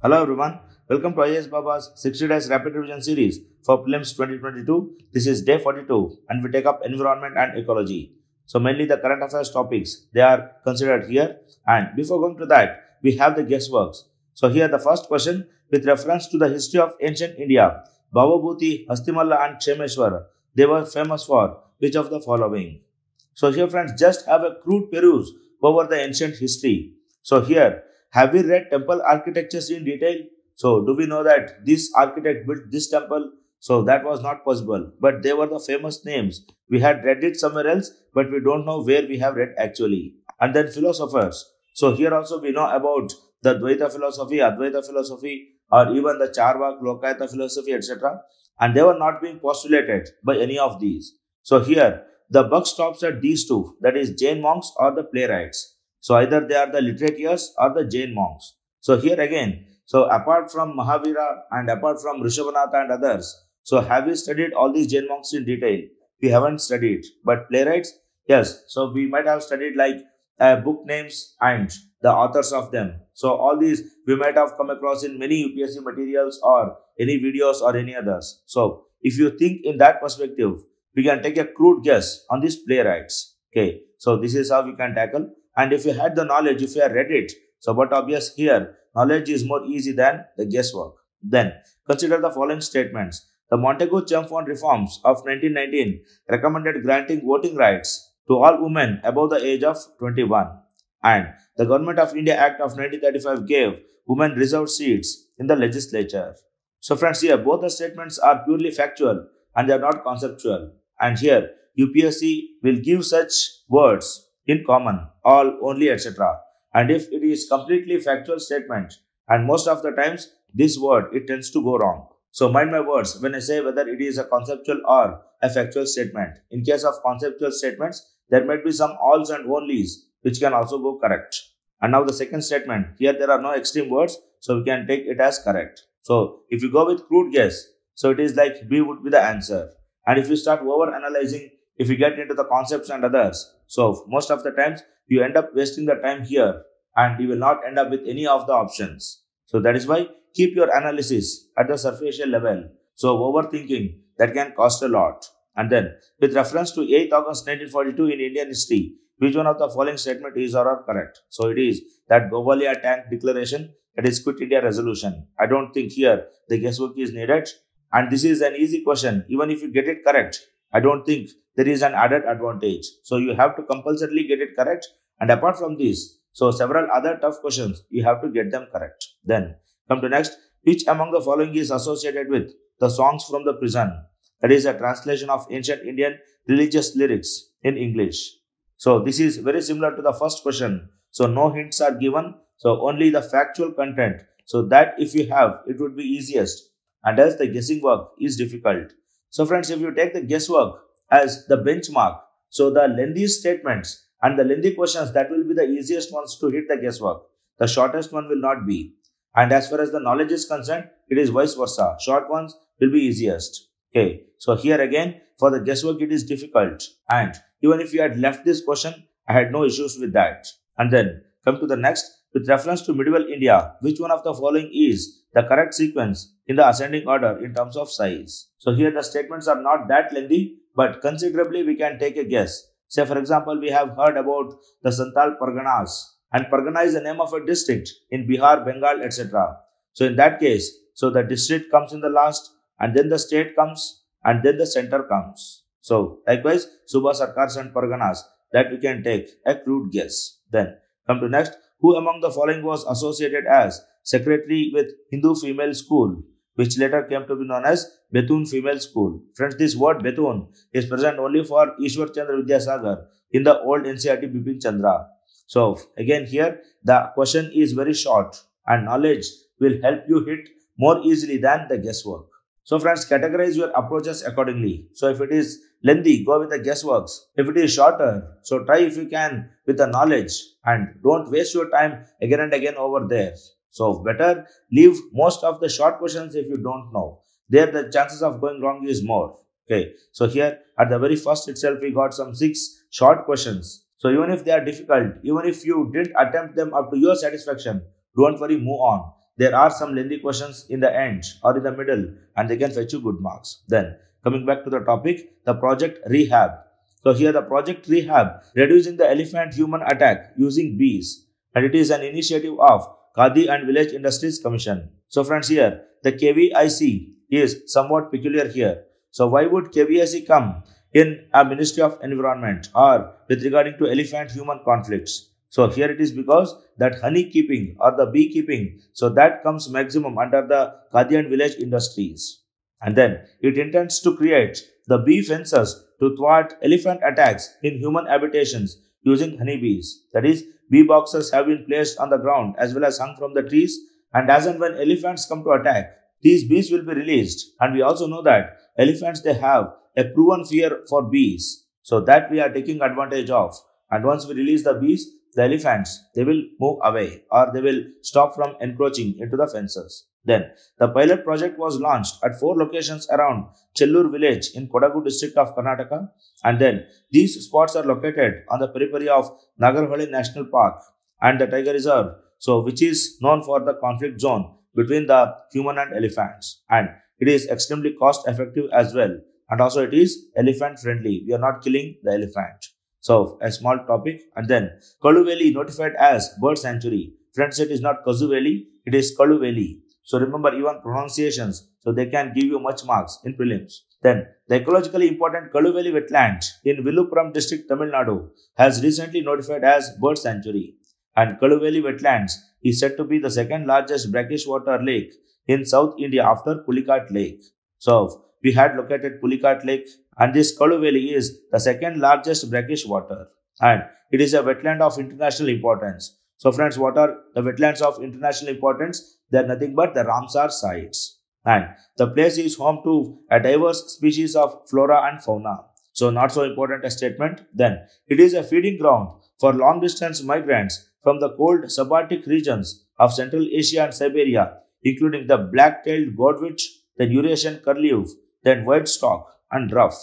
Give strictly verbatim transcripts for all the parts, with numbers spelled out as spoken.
Hello everyone, welcome to I A S Baba's sixty days Rapid Revision Series for PLIMS twenty twenty-two. This is day forty-two and we take up environment and ecology. So mainly the current affairs topics, they are considered here. And before going to that, we have the guessworks. So here the first question with reference to the history of ancient India, Bhavabhuti, Hastimala and Chameshwar, they were famous for which of the following? So here friends, just have a crude peruse over the ancient history. So here, have we read temple architectures in detail? So do we know that this architect built this temple? So that was not possible. But they were the famous names. We had read it somewhere else, but we don't know where we have read actually. And then philosophers. So here also we know about the Dvaita philosophy, Advaita philosophy, or even the Charvak, Lokayata philosophy, et cetera. And they were not being postulated by any of these. So here the buck stops at these two, that is Jain monks or the playwrights. So either they are the literateurs or the Jain monks. So here again, so apart from Mahavira and apart from Rishabhanatha and others, so have we studied all these Jain monks in detail? We haven't studied. But playwrights, yes. So we might have studied like uh, book names and the authors of them. So all these we might have come across in many U P S C materials or any videos or any others. So if you think in that perspective, we can take a crude guess on these playwrights. Okay. So this is how we can tackle. And if you had the knowledge, if you had read it, so but obvious here, knowledge is more easy than the guesswork. Then, consider the following statements. The Montego Champ-Font reforms of nineteen nineteen recommended granting voting rights to all women above the age of twenty-one. And the Government of India Act of nineteen thirty-five gave women reserved seats in the legislature. So friends, here both the statements are purely factual and they are not conceptual. And here, U P S C will give such words in common, all, only, et cetera. And if it is completely factual statement, and most of the times, this word, it tends to go wrong. So mind my words when I say whether it is a conceptual or a factual statement. In case of conceptual statements, there might be some alls and onlys, which can also go correct. And now the second statement, here there are no extreme words, so we can take it as correct. So if you go with crude guess, so it is like B would be the answer. And if you start over analyzing, if you get into the concepts and others, so most of the times you end up wasting the time here and you will not end up with any of the options. So that is why keep your analysis at the superficial level. So overthinking, that can cost a lot. And then with reference to eighth August nineteen forty-two in Indian history, which one of the following statement is or are correct? So it is that Govalia Tank Declaration, that is Quit India Resolution. I don't think here the guesswork is needed. And this is an easy question. Even if you get it correct, I don't think there is an added advantage. So you have to compulsorily get it correct. And apart from this, so several other tough questions, you have to get them correct. Then come to next, which among the following is associated with the songs from the prison? That is a translation of ancient Indian religious lyrics in English. So this is very similar to the first question. So no hints are given. So only the factual content. So that if you have, it would be easiest. And as the guessing work is difficult. So friends, if you take the guesswork as the benchmark, so the lengthy statements and the lengthy questions, that will be the easiest ones to hit the guesswork. The shortest one will not be. And as far as the knowledge is concerned, it is vice versa. Short ones will be easiest. Okay. So here again, for the guesswork, it is difficult. And even if you had left this question, I had no issues with that. And then come to the next. With reference to medieval India, which one of the following is the correct sequence in the ascending order in terms of size? So here the statements are not that lengthy, but considerably we can take a guess. Say for example, we have heard about the Santal Parganas, and Pargana is the name of a district in Bihar, Bengal, et cetera. So in that case, so the district comes in the last, and then the state comes, and then the center comes. So likewise, Suba, Sarkars and Parganas, that we can take a crude guess. Then come to next. Who among the following was associated as secretary with Hindu Female School, which later came to be known as Betun Female School? Friends, this word Betun is present only for Ishwar Chandra Vidyasagar in the old N C E R T Bipin Chandra. So again here, the question is very short and knowledge will help you hit more easily than the guesswork. So friends, categorize your approaches accordingly. So if it is lengthy, go with the guessworks. If it is shorter, so try if you can with the knowledge and don't waste your time again and again over there. So better leave most of the short questions if you don't know. There the chances of going wrong is more. Okay. So here at the very first itself, we got some six short questions. So even if they are difficult, even if you didn't attempt them up to your satisfaction, don't worry, move on. There are some lengthy questions in the end or in the middle and they can fetch you good marks. Then coming back to the topic, the project rehab. So here the project rehab, reducing the elephant human attack using bees, and it is an initiative of Khadi and Village Industries Commission. So friends, here the K V I C is somewhat peculiar here. So why would K V I C come in a Ministry of Environment or with regarding to elephant human conflicts? So here it is because that honey keeping or the beekeeping, so that comes maximum under the Khadi and Village Industries. And then it intends to create the bee fences to thwart elephant attacks in human habitations using honeybees. That is, bee boxes have been placed on the ground as well as hung from the trees, and as and when elephants come to attack, these bees will be released. And we also know that elephants, they have a proven fear for bees. So that we are taking advantage of. And once we release the bees, the elephants, they will move away or they will stop from encroaching into the fences. Then, the pilot project was launched at four locations around Chellur village in Kodagu district of Karnataka. And then, these spots are located on the periphery of Nagarhole National Park and the Tiger Reserve, so which is known for the conflict zone between the human and elephants. And it is extremely cost effective as well. And also it is elephant friendly. We are not killing the elephant. So, a small topic. And then, Kaluveli notified as bird sanctuary. Friends, it is not Kazuveli, it is Kaluveli. So remember even pronunciations, so they can give you much marks in prelims. Then the ecologically important Kaluveli wetland in Viluppuram district, Tamil Nadu has recently notified as bird sanctuary. And Kaluveli wetlands is said to be the second largest brackish water lake in South India after Pulikat Lake. So we had located Pulikat Lake, and this Kaluveli is the second largest brackish water, and it is a wetland of international importance. So friends, what are the wetlands of international importance? They are nothing but the Ramsar sites. And the place is home to a diverse species of flora and fauna. So not so important a statement. Then it is a feeding ground for long distance migrants from the cold subarctic regions of Central Asia and Siberia, including the black-tailed godwitch, the Eurasian curlew, then whitestork and ruff.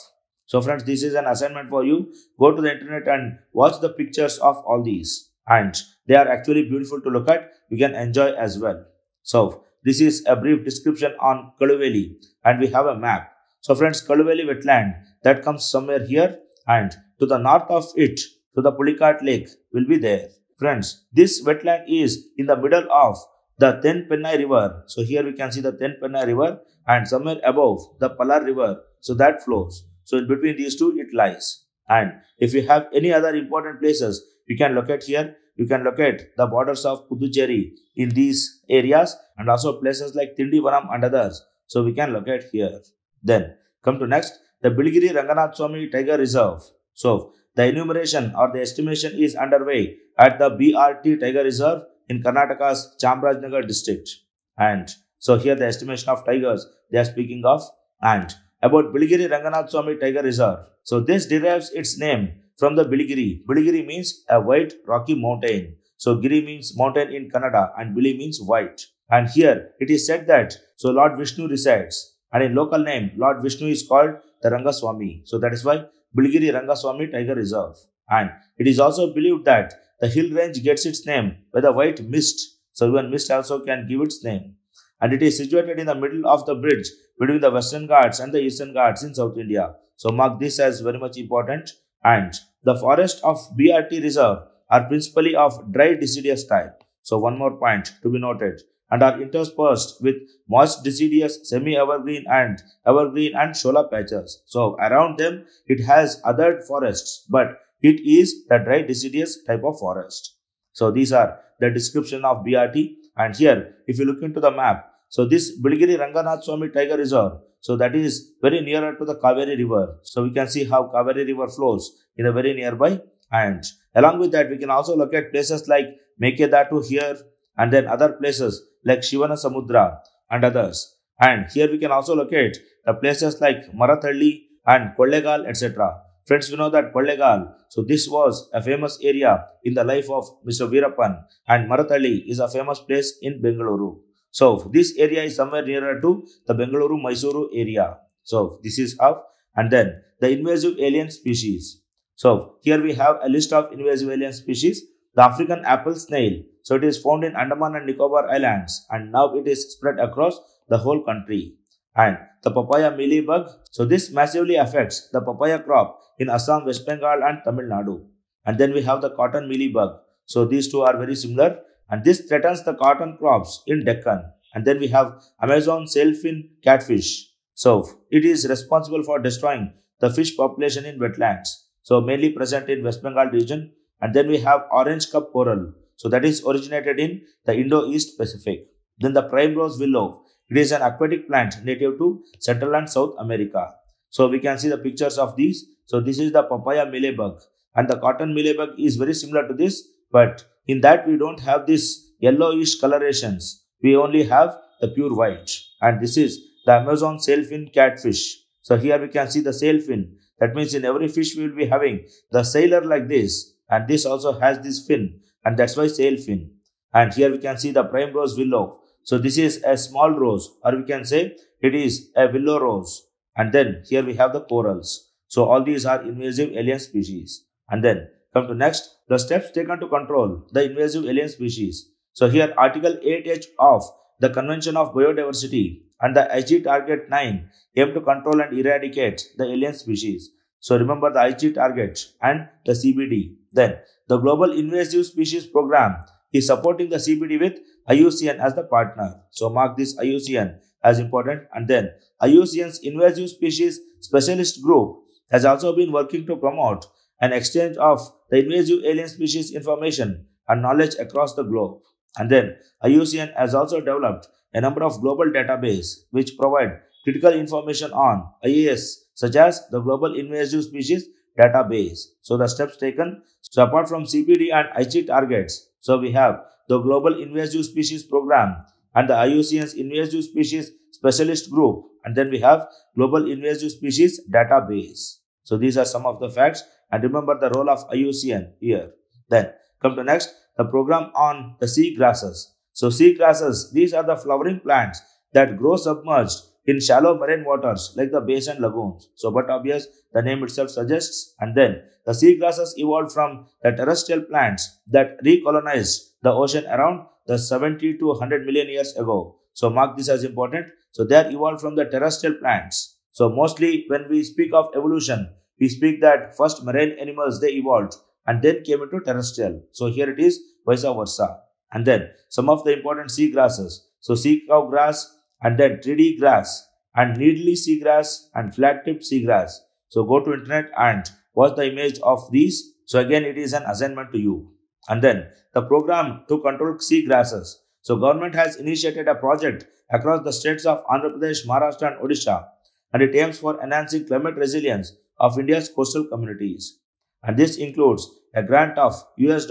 So friends, this is an assignment for you. Go to the internet and watch the pictures of all these. And they are actually beautiful to look at. You can enjoy as well. So, this is a brief description on Kaluveli, and we have a map. So friends, Kaluveli wetland that comes somewhere here, and to the north of it, to the Pulikat Lake will be there. Friends, this wetland is in the middle of the Tenpennai River. So here we can see the Tenpennai River, and somewhere above the Palar River. So that flows. So in between these two it lies. And if you have any other important places, you can locate here. You can locate the borders of Puducherry in these areas, and also places like Tindivanam and others. So we can locate here. Then come to next, the Biligiri Ranganath Swami Tiger Reserve. So the enumeration or the estimation is underway at the B R T Tiger Reserve in Karnataka's Chamarajnagar district. And so here the estimation of tigers they are speaking of. And about Biligiri Ranganath Swami Tiger Reserve. So this derives its name from the Biligiri. Biligiri means a white rocky mountain. So Giri means mountain in Kannada and Bili means white. And here it is said that so Lord Vishnu resides, and in local name Lord Vishnu is called the Rangaswami. So that is why Biligiri Rangaswami Tiger Reserve. And it is also believed that the hill range gets its name by the white mist. So even mist also can give its name. And it is situated in the middle of the bridge between the Western Ghats and the Eastern Ghats in South India. So mark this as very much important. And the forests of B R T reserve are principally of dry deciduous type. So one more point to be noted, and are interspersed with moist deciduous, semi-evergreen and evergreen and shola patches. So around them it has other forests, but it is the dry deciduous type of forest. So these are the description of B R T. And here if you look into the map, so this Biligiri Ranganath Swami Tiger Reserve, so that is very nearer to the Kaveri River. So we can see how Kaveri River flows in a very nearby. And along with that, we can also look at places like Mekedatu here, and then other places like Shivana Samudra and others. And here we can also locate the places like Marathalli and Kollegal, et cetera. Friends, we know that Kollegal, so this was a famous area in the life of Mister Veerappan, and Marathalli is a famous place in Bengaluru. So this area is somewhere nearer to the Bengaluru-Mysuru area. So this is up. And then the invasive alien species. So here we have a list of invasive alien species. The African apple snail. So it is found in Andaman and Nicobar Islands, and now it is spread across the whole country. And the papaya mealybug. So this massively affects the papaya crop in Assam, West Bengal and Tamil Nadu. And then we have the cotton mealybug. So these two are very similar, and this threatens the cotton crops in Deccan. And then we have Amazon sailfin catfish. So it is responsible for destroying the fish population in wetlands. So mainly present in West Bengal region. And then we have orange cup coral. So that is originated in the Indo-East Pacific. Then the primrose willow. It is an aquatic plant native to Central and South America. So we can see the pictures of these. So this is the papaya mealybug, and the cotton mealybug is very similar to this, but in that we don't have this yellowish colorations. We only have the pure white. And this is the Amazon sailfin catfish. So here we can see the sailfin. That means in every fish we will be having the sailor like this, and this also has this fin, and that's why sailfin. And here we can see the primrose willow. So this is a small rose, or we can say it is a willow rose. And then here we have the corals. So all these are invasive alien species. And then come to next, the steps taken to control the invasive alien species. So here Article eight H of the Convention of Biodiversity and the I G Target nine aim to control and eradicate the alien species. So remember the I G Target and the C B D. Then the Global Invasive Species Program is supporting the C B D with I U C N as the partner. So mark this I U C N as important. And then I U C N's Invasive Species Specialist Group has also been working to promote an exchange of the invasive alien species information and knowledge across the globe. And then I U C N has also developed a number of global databases which provide critical information on I A S, such as the Global Invasive Species Database. So the steps taken. So apart from C B D and I G targets, so we have the Global Invasive Species Program and the I U C N's Invasive Species Specialist Group. And then we have Global Invasive Species Database. So these are some of the facts, and remember the role of I U C N here. Then come to next, the program on the sea grasses. So sea grasses, these are the flowering plants that grow submerged in shallow marine waters like the bays and lagoons. So but obvious, the name itself suggests. And then the sea grasses evolved from the terrestrial plants that recolonized the ocean around the seventy to one hundred million years ago. So mark this as important. So they are evolved from the terrestrial plants. So mostly when we speak of evolution, we speak that first marine animals, they evolved and then came into terrestrial. So here it is vice versa. And then some of the important sea grasses. So sea cow grass, and then three D grass, and needly seagrass, and flat-tipped seagrass. So go to internet and watch the image of these. So again, it is an assignment to you. And then the program to control seagrasses. So government has initiated a project across the states of Andhra Pradesh, Maharashtra and Odisha, and it aims for enhancing climate resilience of India's coastal communities. And this includes a grant of U S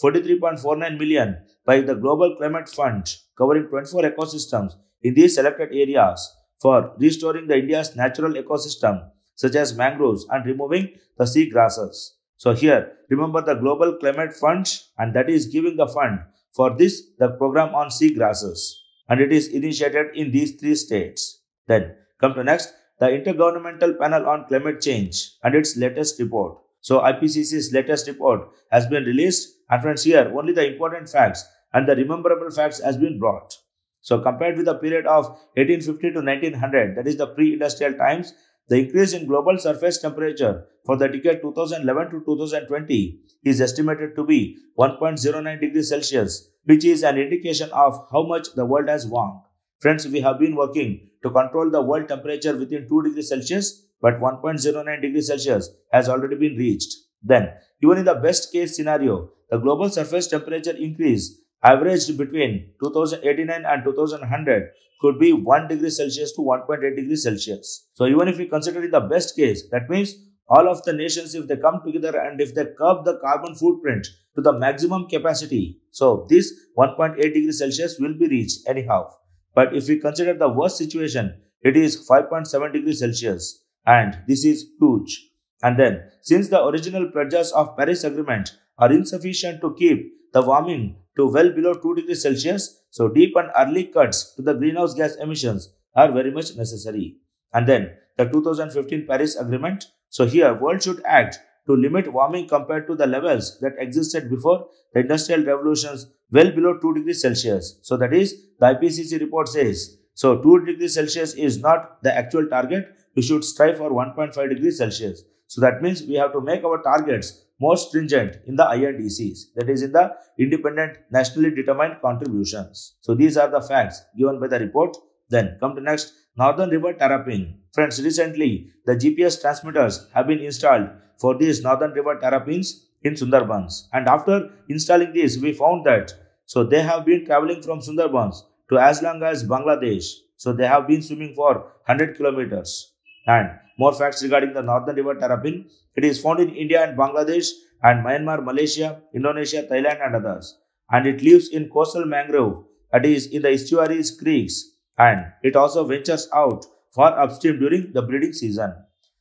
forty-three point four nine million dollars by the Global Climate Fund, covering twenty-four ecosystems in these selected areas for restoring the India's natural ecosystem, such as mangroves, and removing the sea grasses. So here, remember the Global Climate Fund, and that is giving the fund for this, the program on sea grasses, and it is initiated in these three states. Then come to next, the Intergovernmental Panel on Climate Change and its latest report. So I P C C's latest report has been released, and friends, here only the important facts and the rememberable facts has been brought. So compared with the period of eighteen fifty to nineteen hundred, that is the pre-industrial times, the increase in global surface temperature for the decade two thousand eleven to two thousand twenty is estimated to be one point zero nine degrees Celsius, which is an indication of how much the world has warmed. Friends, we have been working to control the world temperature within two degrees Celsius, but one point zero nine degrees Celsius has already been reached. Then, even in the best case scenario, the global surface temperature increase averaged between two thousand eighty-nine and two thousand one hundred could be one degree Celsius to one point eight degrees Celsius. So even if we consider it the best case, that means all of the nations, if they come together and if they curb the carbon footprint to the maximum capacity, so this one point eight degrees Celsius will be reached anyhow. But if we consider the worst situation, it is five point seven degrees Celsius, and this is huge. And then, since the original pledges of Paris Agreement are insufficient to keep the warming to well below two degrees Celsius, so deep and early cuts to the greenhouse gas emissions are very much necessary. And then the two thousand fifteen Paris Agreement. So here world should act to limit warming compared to the levels that existed before the industrial revolutions, well below two degrees Celsius. So that is the I P C C report says. So two degrees Celsius is not the actual target. We should strive for one point five degrees Celsius. So that means we have to make our targets more stringent in the I N D Cs, that is in the independent nationally determined contributions. So these are the facts given by the report. Then come to next, northern river terrapin. Friends, recently the G P S transmitters have been installed for these northern river terrapins in Sundarbans. And after installing these, we found that so they have been traveling from Sundarbans to as long as Bangladesh. So they have been swimming for one hundred kilometers. And more facts regarding the northern river terrapin. It is found in India and Bangladesh and Myanmar, Malaysia, Indonesia, Thailand and others. And it lives in coastal mangrove, that is in the estuaries, creeks, and it also ventures out far upstream during the breeding season.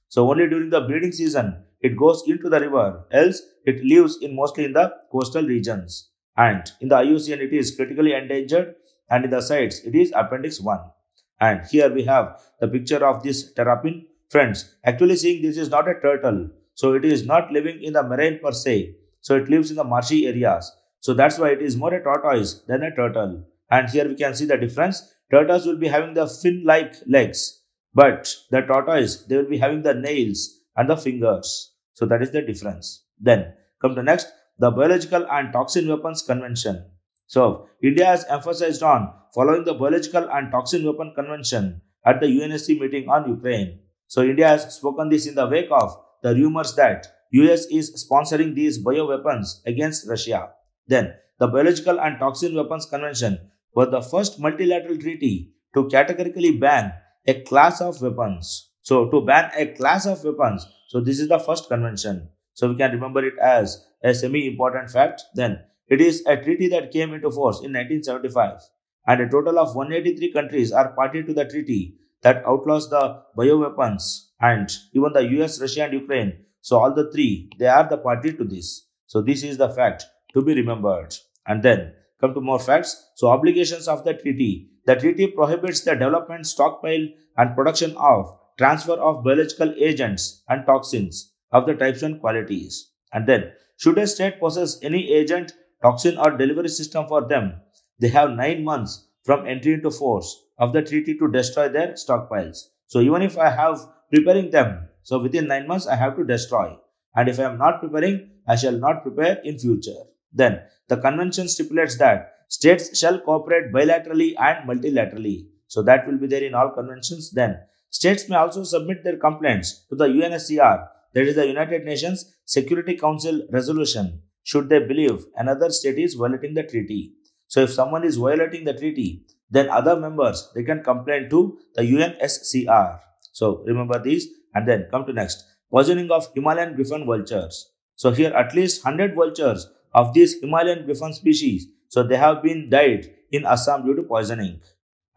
So only during the breeding season it goes into the river, else it lives in mostly in the coastal regions. And in the I U C N it is critically endangered, and in the CITES it is appendix one. And here we have the picture of this terrapin. Friends, actually seeing this is not a turtle. So it is not living in the marine per se. So it lives in the marshy areas. So that's why it is more a tortoise than a turtle. And here we can see the difference. Turtles will be having the fin-like legs, but the tortoise, they will be having the nails and the fingers. So that is the difference. Then come to next, the Biological and Toxin Weapons Convention. So India has emphasized on following the Biological and Toxin Weapons Convention at the U N S C meeting on Ukraine. So India has spoken this in the wake of the rumors that U S is sponsoring these bioweapons against Russia. Then the Biological and Toxin Weapons Convention was the first multilateral treaty to categorically ban a class of weapons. So to ban a class of weapons, so this is the first convention. So we can remember it as a semi-important fact. Then it is a treaty that came into force in nineteen seventy-five, and a total of one hundred eighty-three countries are party to the treaty that outlaws the bioweapons, and even the U S, Russia and Ukraine. So all the three, they are the party to this. So this is the fact to be remembered. And then come to more facts. So obligations of the treaty. The treaty prohibits the development, stockpile and production of, transfer of biological agents and toxins of the types and qualities. And then should a state possess any agent, toxin or delivery system for them, they have nine months from entry into force of the treaty to destroy their stockpiles. So even if I have preparing them, so within nine months I have to destroy. And if I am not preparing, I shall not prepare in future. Then the convention stipulates that states shall cooperate bilaterally and multilaterally. So that will be there in all conventions. Then states may also submit their complaints to the U N S C R, that is the United Nations Security Council resolution, should they believe another state is violating the treaty. So if someone is violating the treaty, then other members, they can complain to the U N S C R. So remember these. And then come to next, poisoning of Himalayan griffon vultures. So here at least one hundred vultures of these Himalayan griffon species, so they have been died in Assam due to poisoning.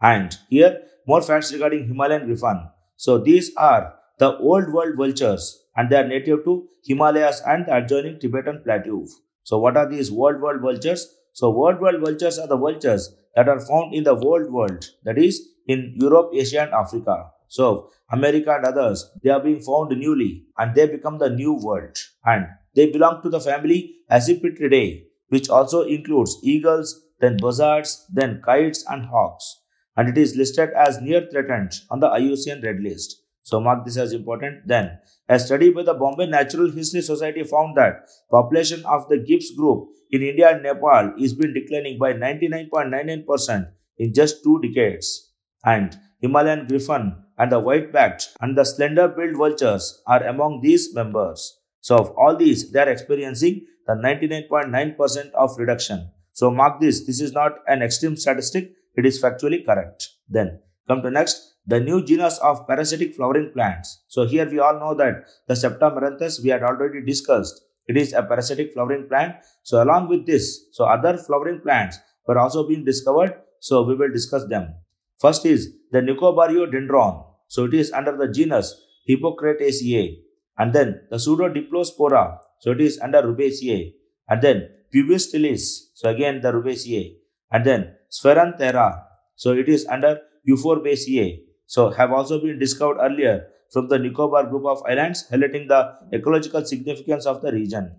And here more facts regarding Himalayan griffon. So these are the old world vultures, and they are native to Himalayas and the adjoining Tibetan plateau. So what are these old world vultures? So old world vultures are the vultures that are found in the old world, that is in Europe, Asia and Africa. So America and others, they are being found newly and they become the new world. And they belong to the family Accipitridae, which also includes eagles, then buzzards, then kites and hawks. And it is listed as near threatened on the I U C N red list. So mark this as important. Then a study by the Bombay Natural History Society found that population of the Gibbs group in India and Nepal is been declining by ninety-nine point nine nine percent in just two decades. And Himalayan griffon and the white-backed and the slender-billed vultures are among these members. So of all these, they are experiencing the ninety-nine point nine percent of reduction. So mark this, this is not an extreme statistic, it is factually correct. Then come to next, the new genus of parasitic flowering plants. So here we all know that the Septameranthus we had already discussed. It is a parasitic flowering plant. So along with this, so other flowering plants were also being discovered. So we will discuss them. First is the Nicobaryodendron. So it is under the genus Hippocrataceae. And then the Pseudodiplospora. So it is under Rubaceae. And then Pubistilis. So again the Rubaceae. And then Spheranthera. So it is under Euphorbaceae. so have also been discovered earlier from the Nicobar group of islands, highlighting the ecological significance of the region.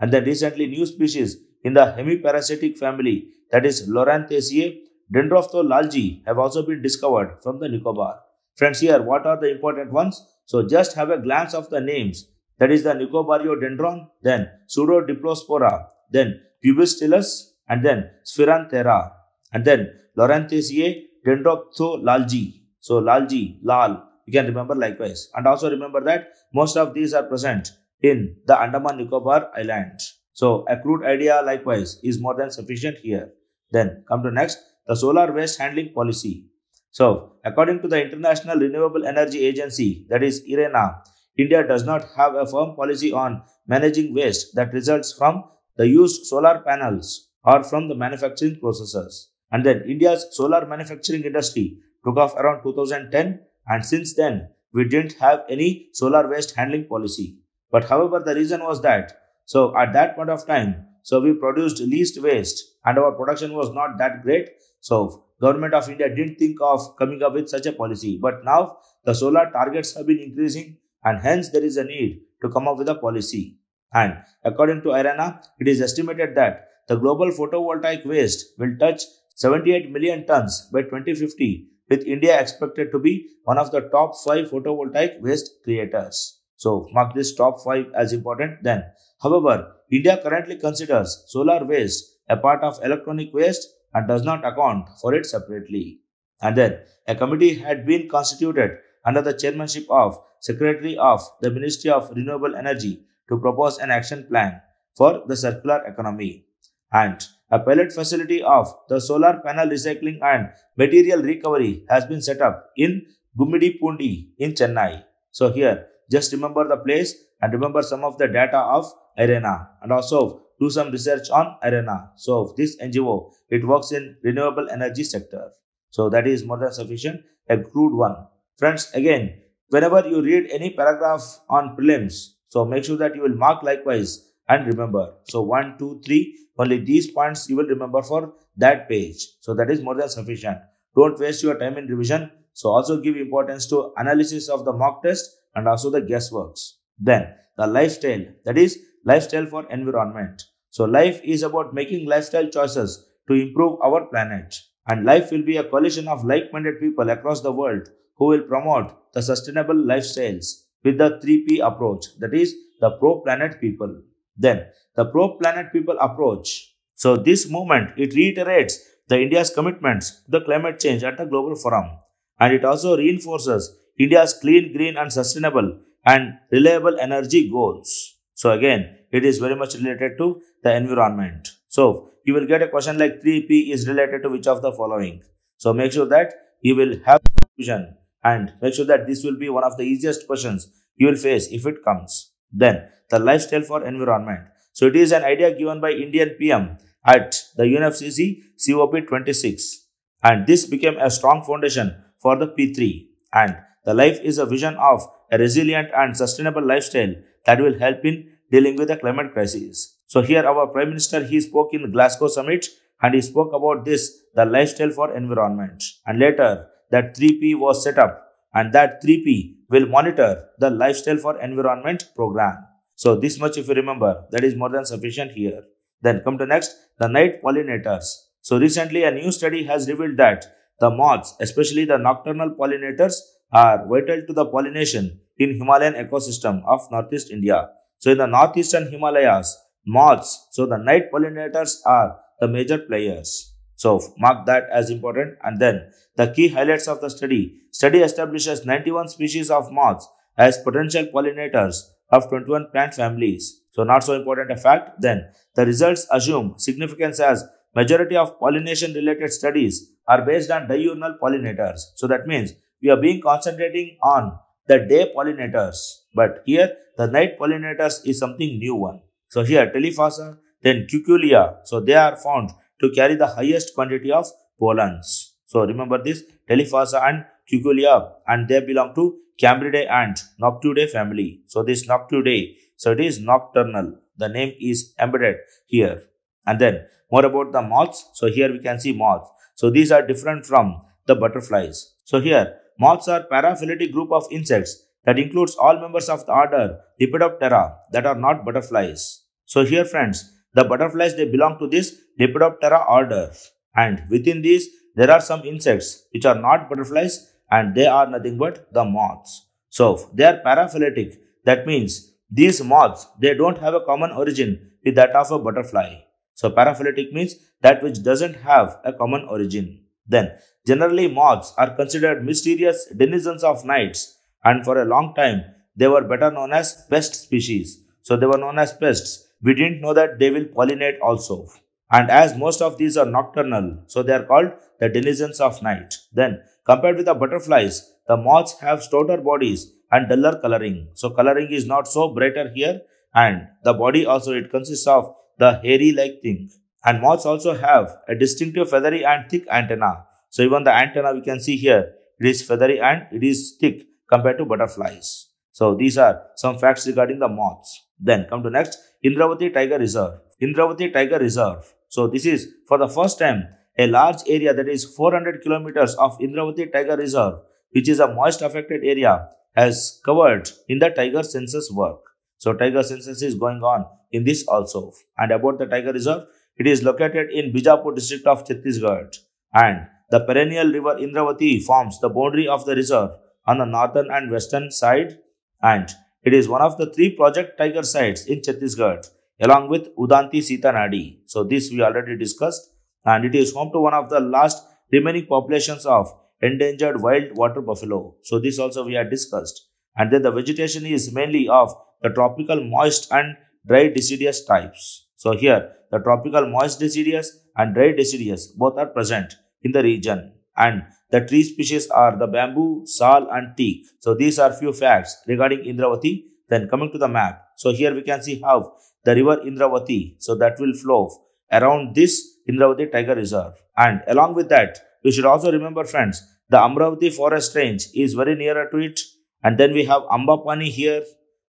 And then recently new species in the hemiparasitic family, that is Loranthaceae, Dendrophthalalgi, have also been discovered from the Nicobar. Friends, here what are the important ones? So just have a glance of the names. That is the Nicobaryodendron, then Pseudodiplospora, then Pubistilus, and then Spheranthera, and then Loranthaceae, Dendrophthalalgi. So Lalgi, Lal, you can remember likewise. And also remember that most of these are present in the Andaman Nicobar Island. So a crude idea likewise is more than sufficient here. Then come to next, the solar waste handling policy. So according to the International Renewable Energy Agency, that is IRENA, India does not have a firm policy on managing waste that results from the used solar panels or from the manufacturing processes. And then India's solar manufacturing industry took off around two thousand ten, and since then we didn't have any solar waste handling policy. But however, the reason was that, so at that point of time, so we produced least waste and our production was not that great. So Government of India didn't think of coming up with such a policy. But now the solar targets have been increasing, and hence there is a need to come up with a policy. And according to IRENA, it is estimated that the global photovoltaic waste will touch seventy-eight million tons by twenty fifty, with India expected to be one of the top five photovoltaic waste creators. So mark this top five as important then. However, India currently considers solar waste a part of electronic waste and does not account for it separately. And then a committee had been constituted under the chairmanship of Secretary of the Ministry of Renewable Energy to propose an action plan for the circular economy. And a pilot facility of the solar panel recycling and material recovery has been set up in Gummidipoondi in Chennai. So here, just remember the place and remember some of the data of IRENA, and also do some research on IRENA. So this N G O, it works in renewable energy sector. So that is more than sufficient, a crude one. Friends, again, whenever you read any paragraph on prelims, so make sure that you will mark likewise and remember. So one, two, three, only these points you will remember for that page. So that is more than sufficient. Don't waste your time in revision. So also give importance to analysis of the mock test and also the guessworks. Then the lifestyle, that is lifestyle for environment. So life is about making lifestyle choices to improve our planet. And life will be a coalition of like-minded people across the world who will promote the sustainable lifestyles with the three P approach, that is the pro-planet people. Then the pro-planet people approach. So this movement, it reiterates the India's commitments to the climate change at the global forum. And it also reinforces India's clean, green and sustainable and reliable energy goals. So again, it is very much related to the environment. So you will get a question like three P is related to which of the following. So make sure that you will have vision and make sure that this will be one of the easiest questions you will face if it comes. Then the lifestyle for environment. So it is an idea given by Indian P M at the U N F C C COP twenty-six. And this became a strong foundation for the P three. And the life is a vision of a resilient and sustainable lifestyle that will help in dealing with the climate crisis. So here our Prime Minister, he spoke in the Glasgow summit and he spoke about this, the lifestyle for environment. And later that three P was set up, and that three P will monitor the lifestyle for environment program. So this much if you remember, that is more than sufficient here. Then come to next, the night pollinators. So recently a new study has revealed that the moths, especially the nocturnal pollinators, are vital to the pollination in Himalayan ecosystem of Northeast India. So in the Northeastern Himalayas, moths, so the night pollinators are the major players. So mark that as important. And then the key highlights of the study. Study establishes ninety-one species of moths as potential pollinators of twenty-one plant families. So not so important a fact. Then the results assume significance as majority of pollination related studies are based on diurnal pollinators. So that means we are being concentrating on the day pollinators, but here the night pollinators is something new one. So here Telephassa, then Cuculia, so they are found to carry the highest quantity of pollens. So remember this, Telephassa and Cuculia, and they belong to Cambridae and Noctuidae family. So this Noctuidae, so it is nocturnal. The name is embedded here. And then more about the moths. So here we can see moths. So these are different from the butterflies. So here Moths are paraphyletic group of insects that includes all members of the order Lepidoptera that are not butterflies. So here friends, the butterflies, they belong to this Lepidoptera order, and within these there are some insects which are not butterflies and they are nothing but the moths. So they are paraphyletic, that means these moths, they don't have a common origin with that of a butterfly. So paraphyletic means that which doesn't have a common origin. Then generally moths are considered mysterious denizens of nights, and for a long time they were better known as pest species. So they were known as pests. We didn't know that they will pollinate also. And as most of these are nocturnal, so they are called the denizens of night. Then compared with the butterflies, the moths have stouter bodies and duller coloring. So coloring is not so brighter here, and the body also, it consists of the hairy like thing. And moths also have a distinctive feathery and thick antenna. So even the antenna we can see here, it is feathery and it is thick compared to butterflies. So these are some facts regarding the moths. Then come to next, Indravati Tiger Reserve. Indravati Tiger Reserve. So this is for the first time a large area, that is four hundred kilometers of Indravati Tiger Reserve, which is a moist affected area, has covered in the tiger census work. So tiger census is going on in this also. And about the tiger reserve, it is located in Bijapur district of Chhattisgarh, and the perennial river Indravati forms the boundary of the reserve on the northern and western side, and it is one of the three project tiger sites in Chhattisgarh along with Udanti Sita Nadi. So this we already discussed, and it is home to one of the last remaining populations of endangered wild water buffalo. So this also we had discussed. And then the vegetation is mainly of the tropical moist and dry deciduous types. So here the tropical moist deciduous and dry deciduous both are present in the region. And the tree species are the bamboo, sal and teak. So these are few facts regarding Indravati. Then coming to the map. So here we can see how the river Indravati, so that will flow around this Indravati Tiger Reserve. And along with that, we should also remember friends, the Amravati forest range is very nearer to it. And then we have Ambapani here.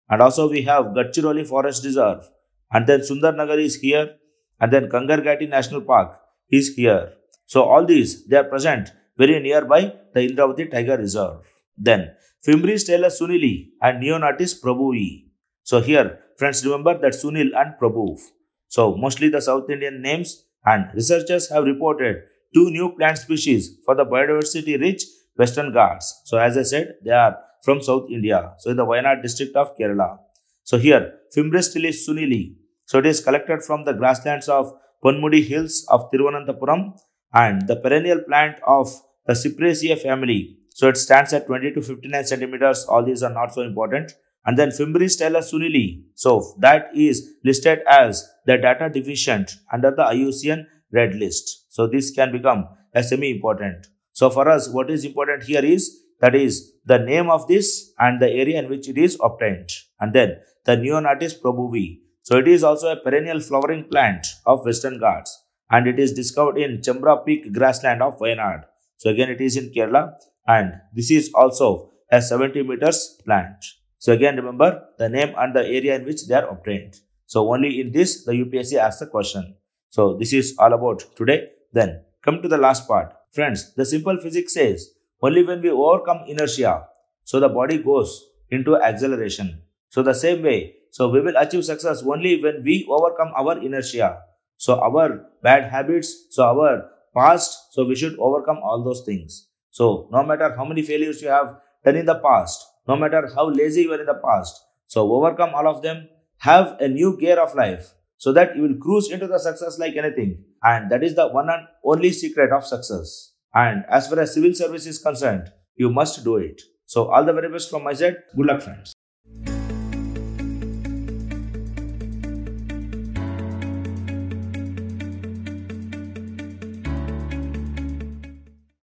And also we have Gadchiroli Forest Reserve. And then Sundarnagar is here. And then Kangargati National Park is here. So all these, they are present very nearby the Indravati Tiger Reserve. Then Fimbri Stelis Sunili and Neonatis Prabhuvi. So here friends, remember that Sunil and Prabhu. So mostly the South Indian names, and researchers have reported two new plant species for the biodiversity rich Western Ghats. So as I said, they are from South India. So in the Wayanad district of Kerala. So here Fimbri Stelis Sunili. So it is collected from the grasslands of Panmudi Hills of Thiruvananthapuram, and the perennial plant of the Cyperaceae family. So it stands at twenty to fifty-nine centimeters. All these are not so important. And then Fimbri Stelis Sunili. So that is listed as the data deficient under the I U C N red list. So this can become a semi-important. So for us, what is important here is, that is the name of this and the area in which it is obtained. And then the Neonatis Prabhuvi. So it is also a perennial flowering plant of Western Ghats, and it is discovered in Chambra Peak grassland of Wayanad. So again it is in Kerala, and this is also a seventy meters plant. So again remember the name and the area in which they are obtained. So only in this the U P S C asks the question. So this is all about today. Then come to the last part. Friends, the simple physics says only when we overcome inertia, so the body goes into acceleration. So the same way, so we will achieve success only when we overcome our inertia. So our bad habits, so our past, so we should overcome all those things. So no matter how many failures you have done in the past, no matter how lazy you were in the past, so overcome all of them, have a new gear of life, so that you will cruise into the success like anything. And that is the one and only secret of success. And as far as civil service is concerned, you must do it. So all the very best from my side. Good luck friends.